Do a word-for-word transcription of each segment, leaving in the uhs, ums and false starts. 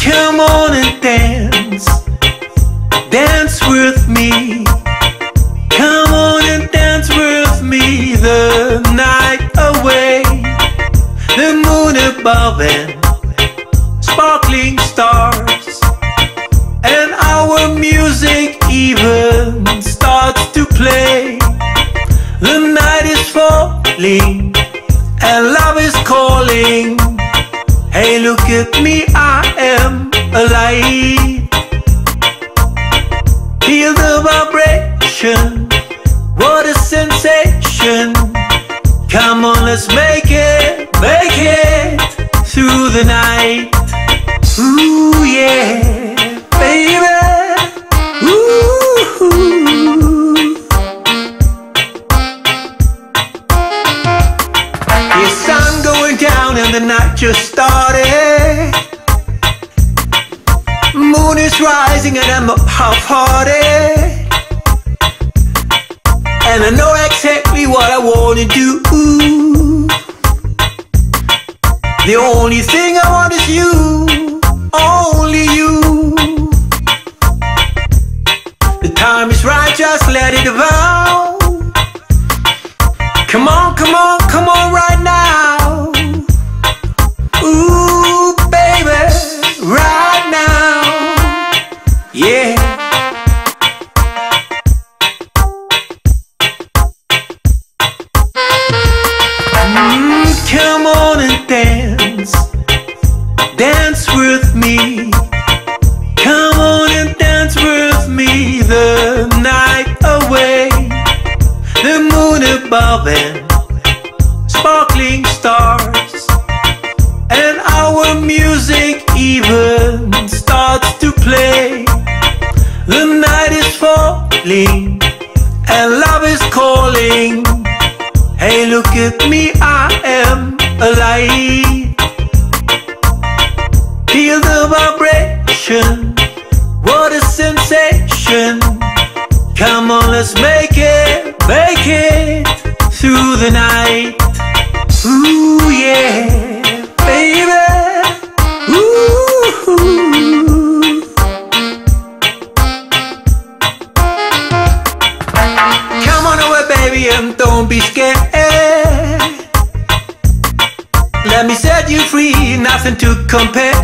Come on and dance, dance with me. Come on and dance with me the night away. The moon above and sparkling stars, and our music even starts to play. The night is falling and love is calling. Hey, look at me, I am alive. Feel the vibration, what a sensation. Come on, let's make it, make it through the night. Ooh, yeah, baby. Ooh. The sun going down and the night just started. Moon is rising and I'm up half-hearted, and I know exactly what I wanna do. The only thing I want is you, only you. The time is right, just let it devour. Come on, come on, come on right now. Ooh, baby, right now. Yeah. Mm, come on and dance, dance with me. Come on and dance with me the night away. The moon above and sparkling stars, and our music even starts to play. The night is falling and love is calling. Hey, look at me, I am alive. Feel the vibration, what a sensation. Come on, let's make it, make it through the night. Ooh, yeah, baby. Ooh. Come on over, baby, and don't be scared. Let me set you free, nothing to compare.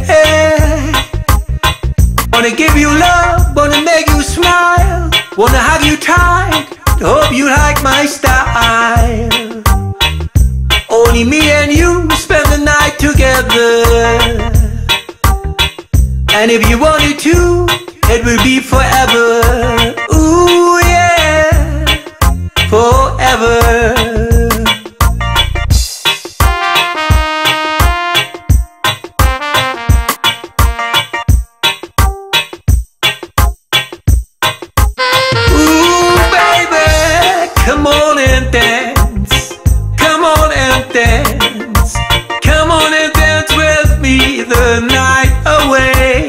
Wanna give you love, wanna make you smile, wanna have you tight, hope you like my style. Only me and you spend the night together, and if you want it to, it will be forever. Ooh, yeah, forever. Dance. Come on and dance with me the night away.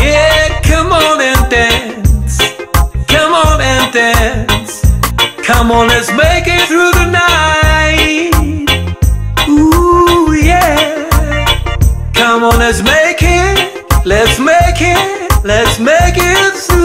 Yeah, come on and dance. Come on and dance. Come on, let's make it through the night. Ooh, yeah. Come on, let's make it. Let's make it. Let's make it through.